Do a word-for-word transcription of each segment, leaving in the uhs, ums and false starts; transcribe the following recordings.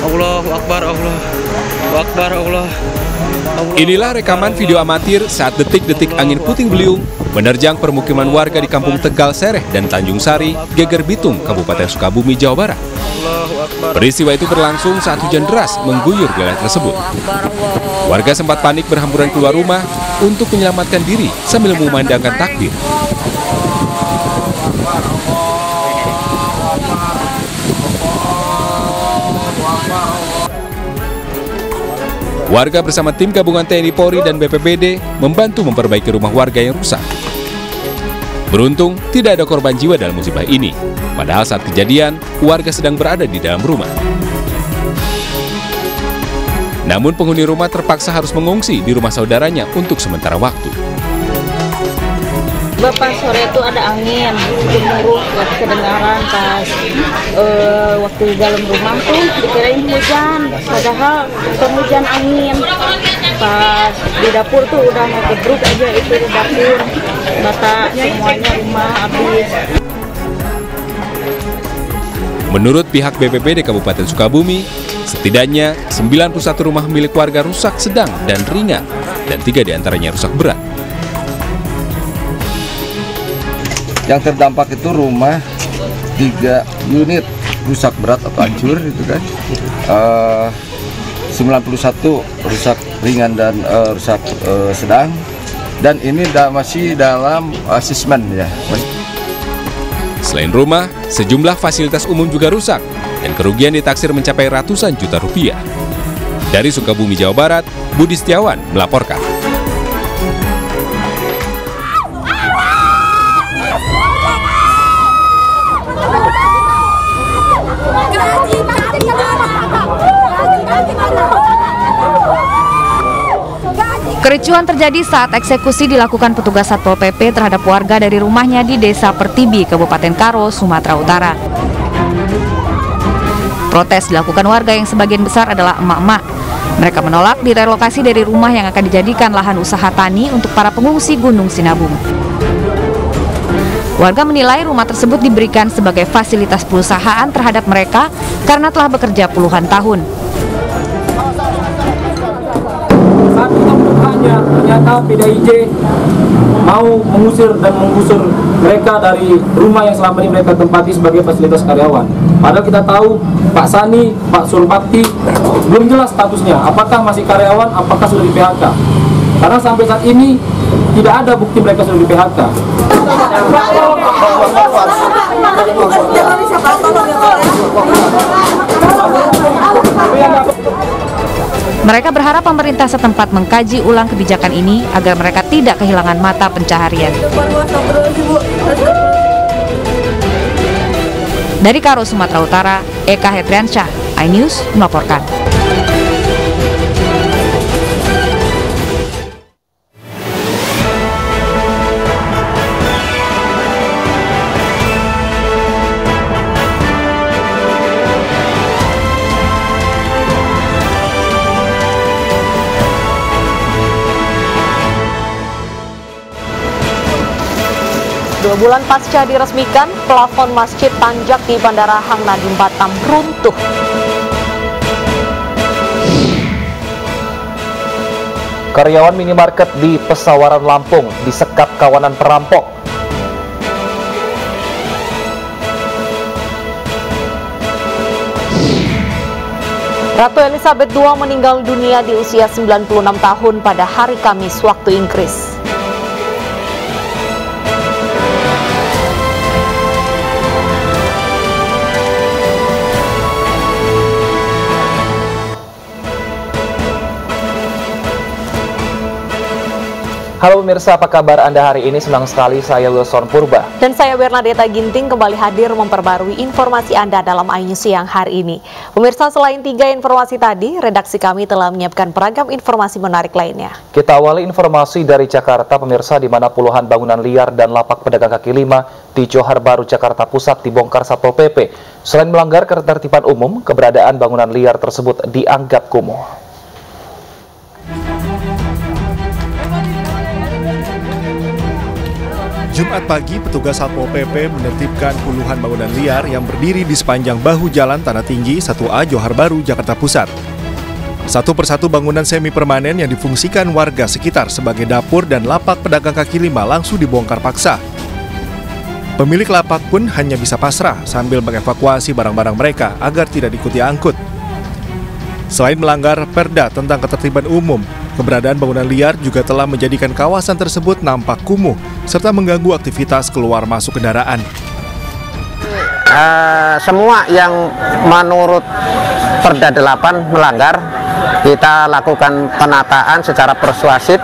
Allahu Akbar, Allahu Akbar, Allah. Inilah rekaman video amatir saat detik-detik angin puting beliung menerjang permukiman warga di Kampung Tegal Sereh dan Tanjung Sari, Geger Bitung, Kabupaten Sukabumi, Jawa Barat. Peristiwa itu berlangsung saat hujan deras mengguyur wilayah tersebut. Warga sempat panik berhamburan keluar rumah untuk menyelamatkan diri sambil memandangkan takbir. Warga bersama tim gabungan T N I Polri dan B P B D membantu memperbaiki rumah warga yang rusak. Beruntung, tidak ada korban jiwa dalam musibah ini. Padahal saat kejadian, warga sedang berada di dalam rumah. Namun penghuni rumah terpaksa harus mengungsi di rumah saudaranya untuk sementara waktu. Bapak, sore itu ada angin, gemuruh, gak kedengaran pas e, waktu dalam rumah tuh dikirain hujan, padahal bukan hujan angin. Pas di dapur tuh udah mau gedruk aja itu di dapur, batak semuanya rumah habis. Menurut pihak B P B D Kabupaten Sukabumi, setidaknya sembilan puluh satu rumah milik warga rusak sedang dan ringan, dan tiga diantaranya rusak berat. Yang terdampak itu rumah tiga unit rusak berat atau hancur gitu kan, uh, sembilan puluh satu rusak ringan dan uh, rusak uh, sedang, dan ini da masih dalam asesmen ya. Selain rumah, sejumlah fasilitas umum juga rusak dan kerugian ditaksir mencapai ratusan juta rupiah. Dari Sukabumi, Jawa Barat, Budi Setiawan melaporkan. Kericuhan terjadi saat eksekusi dilakukan petugas Satpol P P terhadap warga dari rumahnya di Desa Pertibi, Kabupaten Karo, Sumatera Utara. Protes dilakukan warga yang sebagian besar adalah emak-emak. Mereka menolak direlokasi dari rumah yang akan dijadikan lahan usaha tani untuk para pengungsi Gunung Sinabung. Warga menilai rumah tersebut diberikan sebagai fasilitas perusahaan terhadap mereka karena telah bekerja puluhan tahun. Ternyata P D I J mau mengusir dan menggusur mereka dari rumah yang selama ini mereka tempati sebagai fasilitas karyawan. Padahal kita tahu Pak Sani, Pak Surpati belum jelas statusnya, apakah masih karyawan, apakah sudah di P H K. Karena sampai saat ini tidak ada bukti mereka sudah di P H K. Mereka berharap pemerintah setempat mengkaji ulang kebijakan ini agar mereka tidak kehilangan mata pencaharian. Dari Karo, Sumatera Utara, Eka Hetriansyah, iNews melaporkan. Dua bulan pasca diresmikan, plafon masjid tanjak di Bandara Hang Nadim Batam runtuh. Karyawan minimarket di Pesawaran Lampung disekap kawanan perampok. Ratu Elizabeth kedua meninggal dunia di usia sembilan puluh enam tahun pada hari Kamis waktu Inggris. Halo pemirsa, apa kabar Anda hari ini? Senang sekali saya Wilson Purba. Dan saya Bernadetta Ginting kembali hadir memperbarui informasi Anda dalam iNews siang hari ini. Pemirsa, selain tiga informasi tadi, redaksi kami telah menyiapkan beragam informasi menarik lainnya. Kita awali informasi dari Jakarta, pemirsa, di mana puluhan bangunan liar dan lapak pedagang kaki lima di Johar Baru, Jakarta Pusat dibongkar Satpol P P. Selain melanggar ketertiban umum, keberadaan bangunan liar tersebut dianggap kumuh. Jumat pagi, petugas Satpol P P menertibkan puluhan bangunan liar yang berdiri di sepanjang bahu jalan Tanah Tinggi satu A Johar Baru, Jakarta Pusat. Satu persatu bangunan semi-permanen yang difungsikan warga sekitar sebagai dapur dan lapak pedagang kaki lima langsung dibongkar paksa. Pemilik lapak pun hanya bisa pasrah sambil mengevakuasi barang-barang mereka agar tidak diikuti angkut. Selain melanggar Perda tentang ketertiban umum, keberadaan bangunan liar juga telah menjadikan kawasan tersebut nampak kumuh serta mengganggu aktivitas keluar masuk kendaraan. Uh, semua yang menurut Perda delapan melanggar, kita lakukan penataan secara persuasif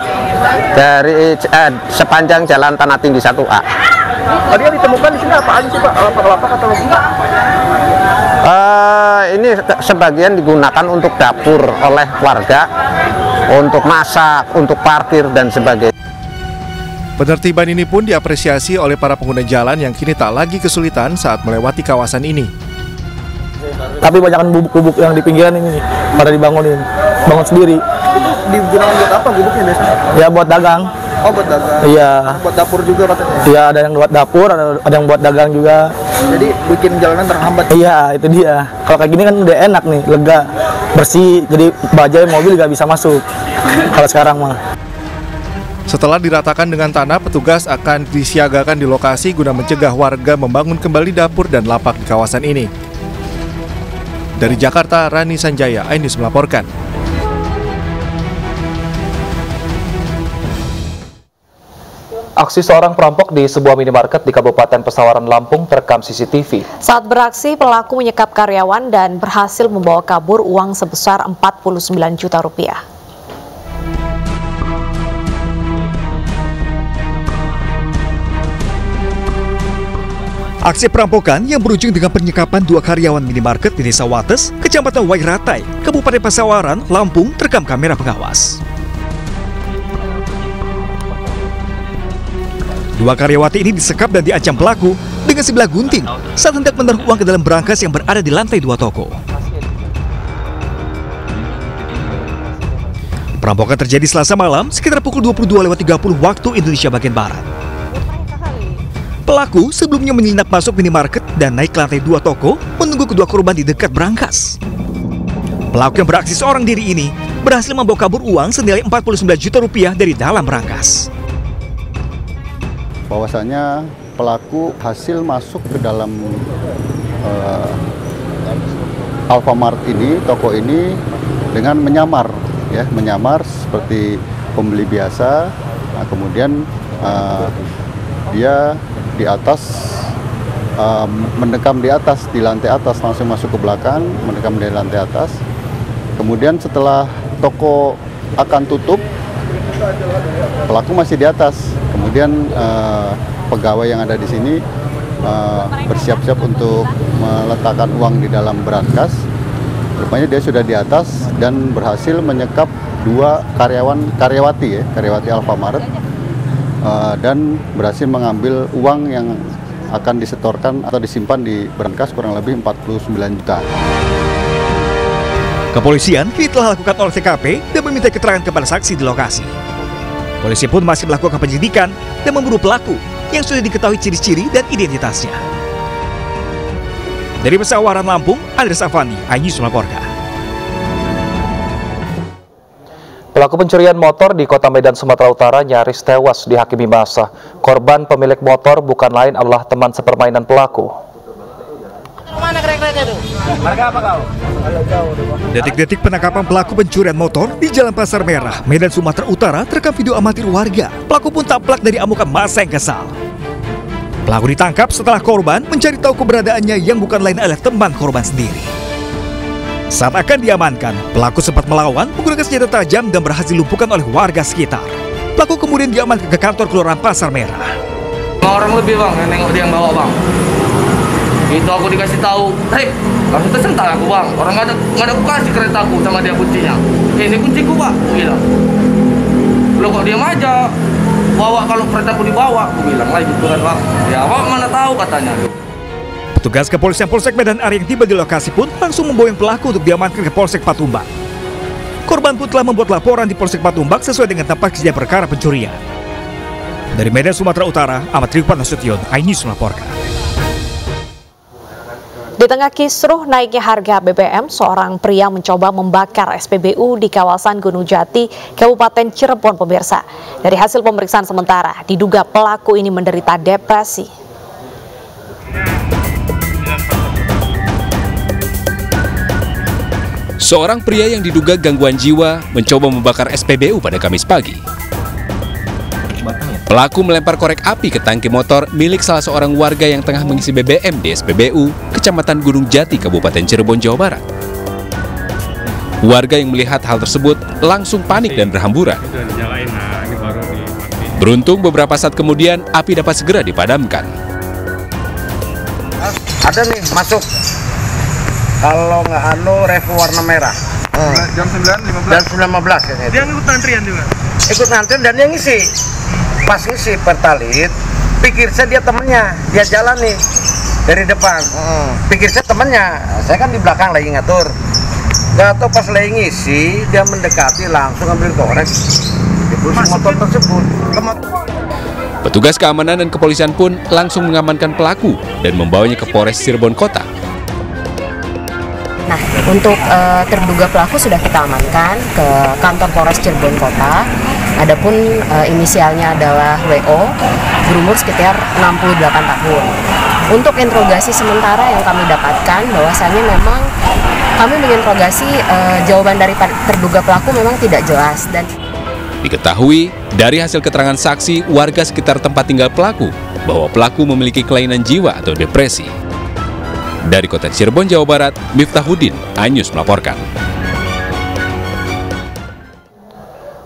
dari uh, sepanjang jalan Tanah Tinggi satu A. Tadi yang ditemukan di sini apaan sih Pak? Lapak-lapak atau enggak? Uh, ini sebagian digunakan untuk dapur oleh warga, untuk masak, untuk parkir, dan sebagainya. Penertiban ini pun diapresiasi oleh para pengguna jalan yang kini tak lagi kesulitan saat melewati kawasan ini. Tapi banyakkan gubuk-gubuk yang di pinggiran ini pada dibangunin, bangun sendiri. Digunakan buat apa gubuknya biasanya? Ya buat dagang. Oh buat dagang? Iya. Buat dapur juga katanya? Iya, ada yang buat dapur, ada, ada yang buat dagang juga. Jadi bikin jalanan terhambat? Iya, itu dia. Kalau kayak gini kan udah enak nih, lega, bersih, jadi bajai mobil nggak bisa masuk kalau sekarang mah. Setelah diratakan dengan tanah, petugas akan disiagakan di lokasi guna mencegah warga membangun kembali dapur dan lapak di kawasan ini. Dari Jakarta, Rani Sanjaya, iNews melaporkan. Aksi seorang perampok di sebuah minimarket di Kabupaten Pesawaran, Lampung terekam C C T V. Saat beraksi, pelaku menyekap karyawan dan berhasil membawa kabur uang sebesar empat puluh sembilan juta rupiah. Aksi perampokan yang berujung dengan penyekapan dua karyawan minimarket di Desa Wates, Kecamatan Wairatai, Kabupaten Pesawaran, Lampung terekam kamera pengawas. Dua karyawati ini disekap dan diancam pelaku dengan sebilah gunting saat hendak menaruh uang ke dalam brankas yang berada di lantai dua toko. Perampokan terjadi Selasa malam sekitar pukul dua puluh dua lewat tiga puluh waktu Indonesia bagian Barat. Pelaku sebelumnya menyelinap masuk minimarket dan naik ke lantai dua toko menunggu kedua korban di dekat brankas. Pelaku yang beraksi seorang diri ini berhasil membawa kabur uang senilai empat puluh sembilan juta rupiah dari dalam brankas. Bahwasanya pelaku hasil masuk ke dalam uh, Alfamart ini, toko ini dengan menyamar, ya, menyamar seperti pembeli biasa. Nah, kemudian uh, dia di atas, uh, mendekam di atas, di lantai atas, langsung masuk ke belakang, mendekam di lantai atas. Kemudian setelah toko akan tutup, pelaku masih di atas. Kemudian eh, pegawai yang ada di sini eh, bersiap-siap untuk meletakkan uang di dalam brankas. Rupanya dia sudah di atas dan berhasil menyekap dua karyawan karyawati ya, karyawati Alfamart eh, dan berhasil mengambil uang yang akan disetorkan atau disimpan di brankas kurang lebih empat puluh sembilan juta. Kepolisian kini telah lakukan olah T K P dan meminta keterangan kepada saksi di lokasi. Polisi pun masih melakukan penyidikan dan memburu pelaku yang sudah diketahui ciri-ciri dan identitasnya. Dari Pesawaran, Lampung, Andri Safani, iNews melaporkan. Pelaku pencurian motor di Kota Medan, Sumatera Utara nyaris tewas dihakimi massa. Korban pemilik motor bukan lain adalah teman sepermainan pelaku. Detik-detik penangkapan pelaku pencurian motor di Jalan Pasar Merah, Medan, Sumatera Utara terekam video amatir warga. Pelaku pun tak pelak dari amukan massa yang kesal. Pelaku ditangkap setelah korban mencari tahu keberadaannya yang bukan lain adalah teman korban sendiri. Saat akan diamankan, pelaku sempat melawan menggunakan senjata tajam dan berhasil dilumpuhkan oleh warga sekitar. Pelaku kemudian diamankan ke kantor Kelurahan Pasar Merah. Orang lebih bang, yang nengok dia yang bawa bang. Itu aku dikasih tahu, tarik, langsung tersentak aku bang. Orang nggak ada, nggak ada aku kasih kereta aku sama dia kuncinya. Eh, ini kunciku pak, aku bilang. Belum kok diam aja, bawa kalau kereta aku dibawa, aku bilang lah gitu kan bang. Ya bang mana tahu katanya. Petugas kepolisian Polsek Medan Area yang tiba di lokasi pun langsung memboyong pelaku untuk diamankan ke Polsek Patumbak. Korban pun telah membuat laporan di Polsek Patumbak sesuai dengan tempat kejadian perkara pencurian. Dari Medan, Sumatera Utara, Ahmad Rifan Nasution, iNews melaporkan. Di tengah kisruh naiknya harga B B M, seorang pria mencoba membakar S P B U di kawasan Gunung Jati, Kabupaten Cirebon, pemirsa. Dari hasil pemeriksaan sementara, diduga pelaku ini menderita depresi. Seorang pria yang diduga gangguan jiwa mencoba membakar S P B U pada Kamis pagi. Pelaku melempar korek api ke tangki motor milik salah seorang warga yang tengah mengisi B B M di S P B U, Kecamatan Gunung Jati, Kabupaten Cirebon, Jawa Barat. Warga yang melihat hal tersebut langsung panik dan berhamburan. Beruntung beberapa saat kemudian api dapat segera dipadamkan. Ada nih, masuk. Kalau nggak anu, revo warna merah. Hmm. jam sembilan lima belas. jam sembilan lima belas kayaknya. Dia ikut antrian juga. Ikut antrian dan dia ngisi. Pas ngisi pertalit, pikir saya dia temennya, dia jalan nih dari depan. Hmm. Pikir saya temennya, saya kan di belakang lagi ngatur. Gak tau pas lagi ngisi, dia mendekati langsung ambil korek. Itu motor tersebut. Petugas keamanan dan kepolisian pun langsung mengamankan pelaku dan membawanya ke Polres Cirebon Kota. Nah, untuk uh, terduga pelaku sudah kita amankan ke kantor Polres Cirebon Kota. Adapun uh, inisialnya adalah W O, berumur sekitar enam puluh delapan tahun. Untuk interogasi sementara yang kami dapatkan, bahwasannya memang kami menginterogasi uh, jawaban dari terduga pelaku memang tidak jelas. Dan diketahui dari hasil keterangan saksi warga sekitar tempat tinggal pelaku bahwa pelaku memiliki kelainan jiwa atau depresi. Dari Kota Cirebon, Jawa Barat, Miftahuddin, iNews melaporkan.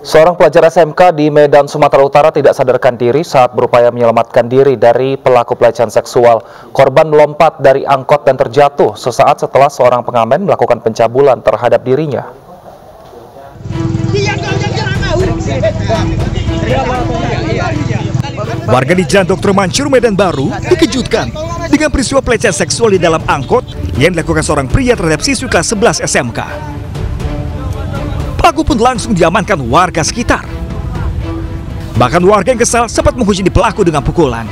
Seorang pelajar S M K di Medan, Sumatera Utara tidak sadarkan diri saat berupaya menyelamatkan diri dari pelaku pelecehan seksual. Korban melompat dari angkot dan terjatuh sesaat setelah seorang pengamen melakukan pencabulan terhadap dirinya. Warga di Jalan Doktor Mansur, Medan Baru dikejutkan dengan peristiwa pelecehan seksual di dalam angkot yang dilakukan seorang pria terhadap siswi kelas sebelas S M K. Pelaku pun langsung diamankan warga sekitar. Bahkan warga yang kesal sempat menghujani pelaku dengan pukulan.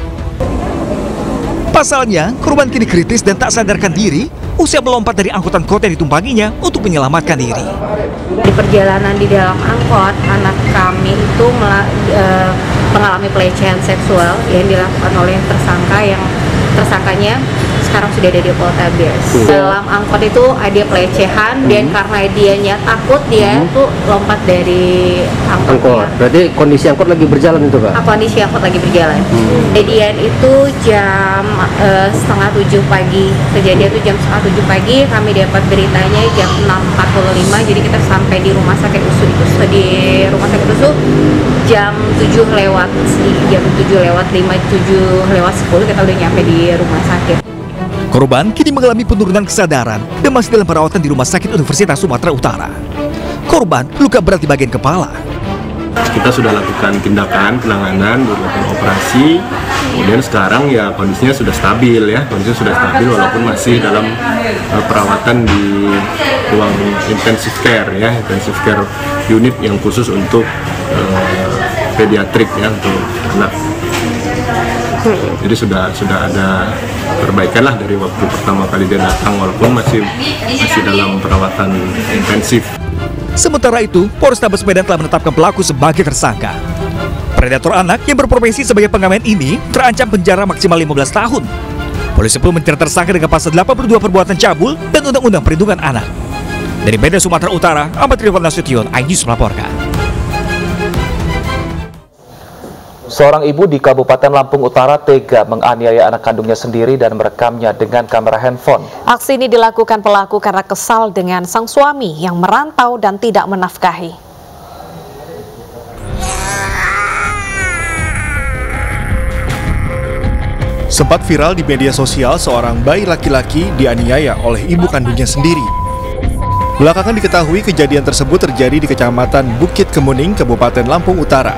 Pasalnya, korban kini kritis dan tak sadarkan diri usai melompat dari angkutan kota yang ditumpanginya untuk menyelamatkan diri. Di perjalanan di dalam angkot, anak kami itu mengalami pelecehan seksual yang dilakukan oleh tersangka yang tersangkanya sekarang sudah ada di Poltabes. Dalam angkot itu ada pelecehan hmm. dan karena dianya takut dia hmm. tuh lompat dari angkot. angkot. Berarti kondisi angkot lagi berjalan itu, Kak? Kondisi angkot lagi berjalan. Kejadian hmm. itu jam uh, setengah tujuh pagi. Kejadian itu jam setengah tujuh pagi. Kami dapat beritanya jam enam empat puluh lima. Jadi kita sampai di rumah sakit USU di rumah sakit USU jam tujuh lewat jam tujuh lewat lima tujuh lewat sepuluh kita udah nyampe di rumah sakit. Korban kini mengalami penurunan kesadaran dan masih dalam perawatan di Rumah Sakit Universitas Sumatera Utara. Korban luka berat di bagian kepala. Kita sudah lakukan tindakan penanganan, melakukan operasi, kemudian sekarang ya kondisinya sudah stabil ya, kondisinya sudah stabil walaupun masih dalam uh, perawatan di ruang intensive care ya, intensive care unit yang khusus untuk uh, pediatrik ya, untuk anak. Jadi sudah sudah ada perbaikan lah dari waktu pertama kali dia datang walaupun masih masih dalam perawatan intensif. Sementara itu, Polrestabes Medan telah menetapkan pelaku sebagai tersangka. Predator anak yang berprofesi sebagai pengamen ini terancam penjara maksimal lima belas tahun. Polisi pun menjerat tersangka dengan pasal delapan puluh dua perbuatan cabul dan Undang-Undang Perlindungan Anak. Dari Medan, Sumatera Utara, Ahmad Rifan Nasution, iNews melaporkan. Seorang ibu di Kabupaten Lampung Utara tega menganiaya anak kandungnya sendiri dan merekamnya dengan kamera handphone. Aksi ini dilakukan pelaku karena kesal dengan sang suami yang merantau dan tidak menafkahi. Sempat viral di media sosial seorang bayi laki-laki dianiaya oleh ibu kandungnya sendiri. Belakangan diketahui kejadian tersebut terjadi di Kecamatan Bukit Kemuning, Kabupaten Lampung Utara.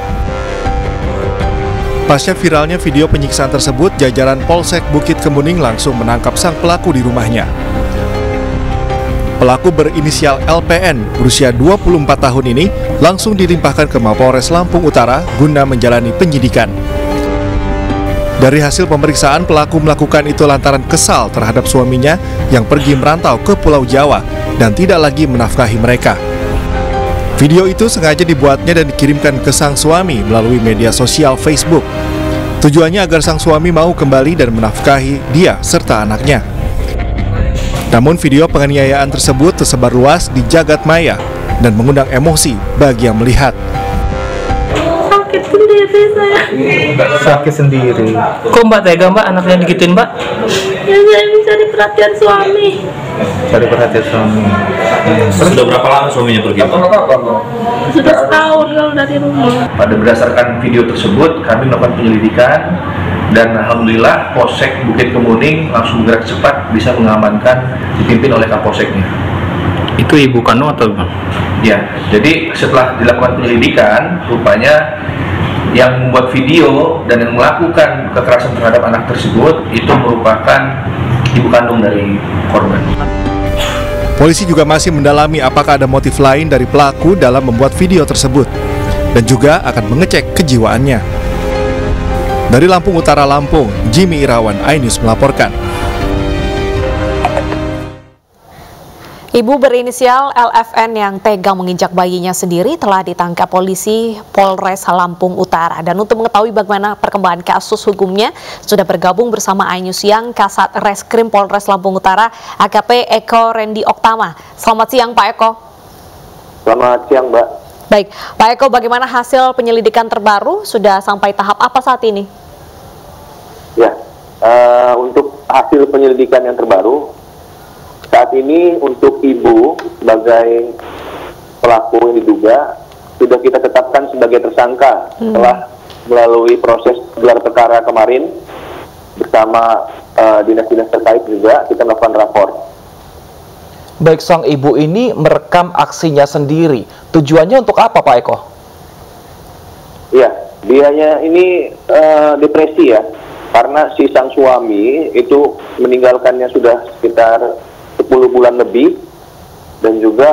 Pasca viralnya video penyiksaan tersebut, jajaran Polsek Bukit Kemuning langsung menangkap sang pelaku di rumahnya. Pelaku berinisial L P N berusia dua puluh empat tahun ini langsung dilimpahkan ke Mapolres Lampung Utara guna menjalani penyidikan. Dari hasil pemeriksaan, pelaku melakukan itu lantaran kesal terhadap suaminya yang pergi merantau ke Pulau Jawa dan tidak lagi menafkahi mereka. Video itu sengaja dibuatnya dan dikirimkan ke sang suami melalui media sosial Facebook. Tujuannya agar sang suami mau kembali dan menafkahi dia serta anaknya. Namun video penganiayaan tersebut tersebar luas di jagat maya dan mengundang emosi bagi yang melihat. Sakit sendiri saya. Sakit sendiri. Kok Mbak tega Mbak anaknya digituin Mbak? Ya saya mencari perhatian suami. Cari perhatian suami. Sudah berapa lama suaminya pergi? Sudah setahun kalau dari rumah. Pada berdasarkan video tersebut kami melakukan penyelidikan dan alhamdulillah Polsek Bukit Kemuning langsung bergerak cepat bisa mengamankan dipimpin oleh Kapolseknya. Itu Ibu Kano atau Bang? Ya, jadi setelah dilakukan penyelidikan rupanya yang membuat video dan yang melakukan kekerasan terhadap anak tersebut itu merupakan ibu kandung dari korban. Polisi juga masih mendalami apakah ada motif lain dari pelaku dalam membuat video tersebut dan juga akan mengecek kejiwaannya. Dari Lampung Utara, Lampung, Jimmy Irawan, iNews melaporkan. Ibu berinisial L F N yang tega menginjak bayinya sendiri telah ditangkap polisi Polres Lampung Utara. Dan untuk mengetahui bagaimana perkembangan kasus hukumnya, sudah bergabung bersama iNews Siang Kasat Reskrim Polres Lampung Utara, A K P Eko Rendi Oktama. Selamat siang Pak Eko. Selamat siang Mbak. Baik, Pak Eko, bagaimana hasil penyelidikan terbaru? Sudah sampai tahap apa saat ini? Ya, uh, untuk hasil penyelidikan yang terbaru, saat ini untuk ibu sebagai pelaku yang diduga sudah kita tetapkan sebagai tersangka hmm. setelah melalui proses gelar perkara kemarin bersama uh, dinas-dinas terkait juga kita melakukan rapor. Baik, sang ibu ini merekam aksinya sendiri. Tujuannya untuk apa Pak Eko? Iya, dianya ini uh, depresi ya, karena si sang suami itu meninggalkannya sudah sekitar sepuluh bulan lebih dan juga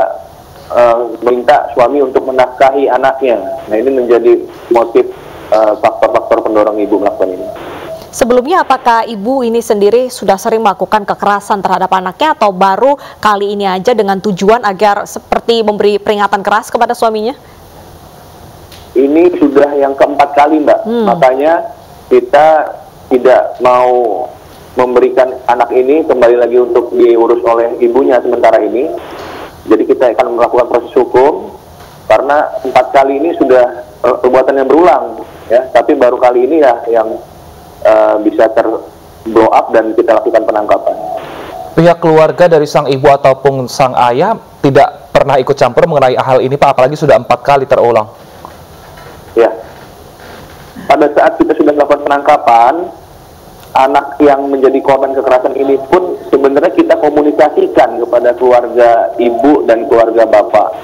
uh, minta suami untuk menafkahi anaknya. Nah ini menjadi motif faktor-faktor uh, pendorong ibu melakukan ini. Sebelumnya apakah ibu ini sendiri sudah sering melakukan kekerasan terhadap anaknya atau baru kali ini aja dengan tujuan agar seperti memberi peringatan keras kepada suaminya? Ini sudah yang keempat kali Mbak, hmm. makanya kita tidak mau memberikan anak ini kembali lagi untuk diurus oleh ibunya sementara ini. Jadi kita akan melakukan proses hukum karena empat kali ini sudah uh, perbuatan yang berulang ya, tapi baru kali ini ya yang uh, bisa ter-blow up dan kita lakukan penangkapan. Pihak keluarga dari sang ibu ataupun sang ayah tidak pernah ikut campur mengenai hal ini Pak, apalagi sudah empat kali terulang. Ya, pada saat kita sudah melakukan penangkapan, anak yang menjadi korban kekerasan ini pun sebenarnya kita komunikasikan kepada keluarga ibu dan keluarga bapak.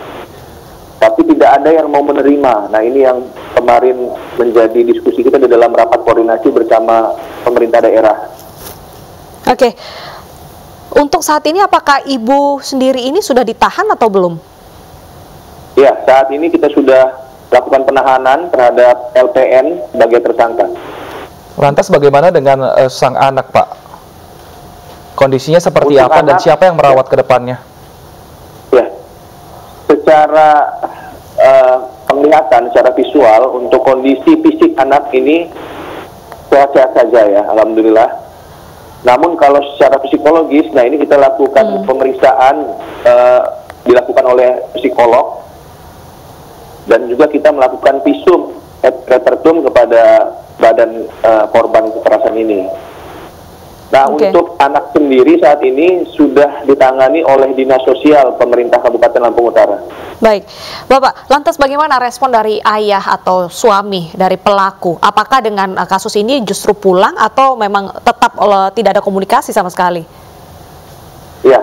Tapi tidak ada yang mau menerima. Nah ini yang kemarin menjadi diskusi kita di dalam rapat koordinasi bersama pemerintah daerah. Oke, untuk saat ini apakah ibu sendiri ini sudah ditahan atau belum? Ya, saat ini kita sudah lakukan penahanan terhadap L P N sebagai tersangka. Lantas bagaimana dengan uh, sang anak Pak? Kondisinya seperti Untuk apa anak, dan siapa yang merawat ya. ke depannya? Ya, secara uh, penglihatan, secara visual untuk kondisi fisik anak ini sehat-sehat saja ya, alhamdulillah. Namun kalau secara psikologis, nah ini kita lakukan hmm. pemeriksaan uh, dilakukan oleh psikolog dan juga kita melakukan visum et repertum kepada badan uh, korban kekerasan ini. Nah okay. Untuk anak sendiri saat ini sudah ditangani oleh Dinas Sosial Pemerintah Kabupaten Lampung Utara. Baik, Bapak, lantas bagaimana respon dari ayah atau suami dari pelaku? Apakah dengan uh, kasus ini justru pulang atau memang tetap uh, tidak ada komunikasi sama sekali? Ya,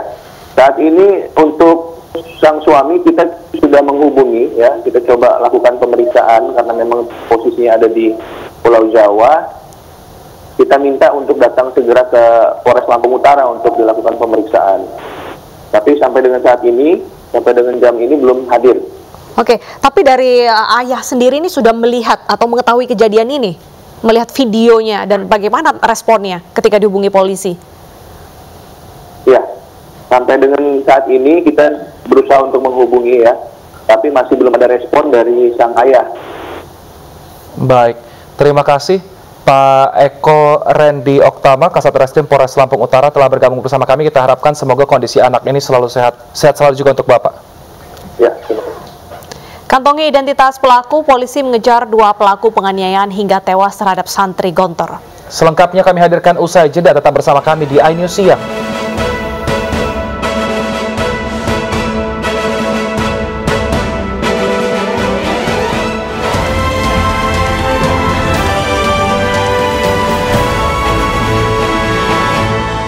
saat ini untuk sang suami kita sudah menghubungi ya, kita coba lakukan pemeriksaan karena memang posisinya ada di Pulau Jawa. Kita minta untuk datang segera ke Polres Lampung Utara untuk dilakukan pemeriksaan. Tapi sampai dengan saat ini, sampai dengan jam ini belum hadir. Oke, tapi dari uh, ayah sendiri ini sudah melihat atau mengetahui kejadian ini? melihat videonya dan bagaimana responnya ketika dihubungi polisi? Ya, sampai dengan saat ini kita berusaha untuk menghubungi ya, tapi masih belum ada respon dari sang ayah. Baik, terima kasih Pak Eko Rendi Oktama, Kasat Reskrim Polres Lampung Utara, telah bergabung bersama kami. Kita harapkan semoga kondisi anak ini selalu sehat. Sehat selalu juga untuk Bapak. Ya, terima kasih. Kantongi identitas pelaku, polisi mengejar dua pelaku penganiayaan hingga tewas terhadap santri Gontor. Selengkapnya kami hadirkan usai jeda, tetap bersama kami di iNews Siang.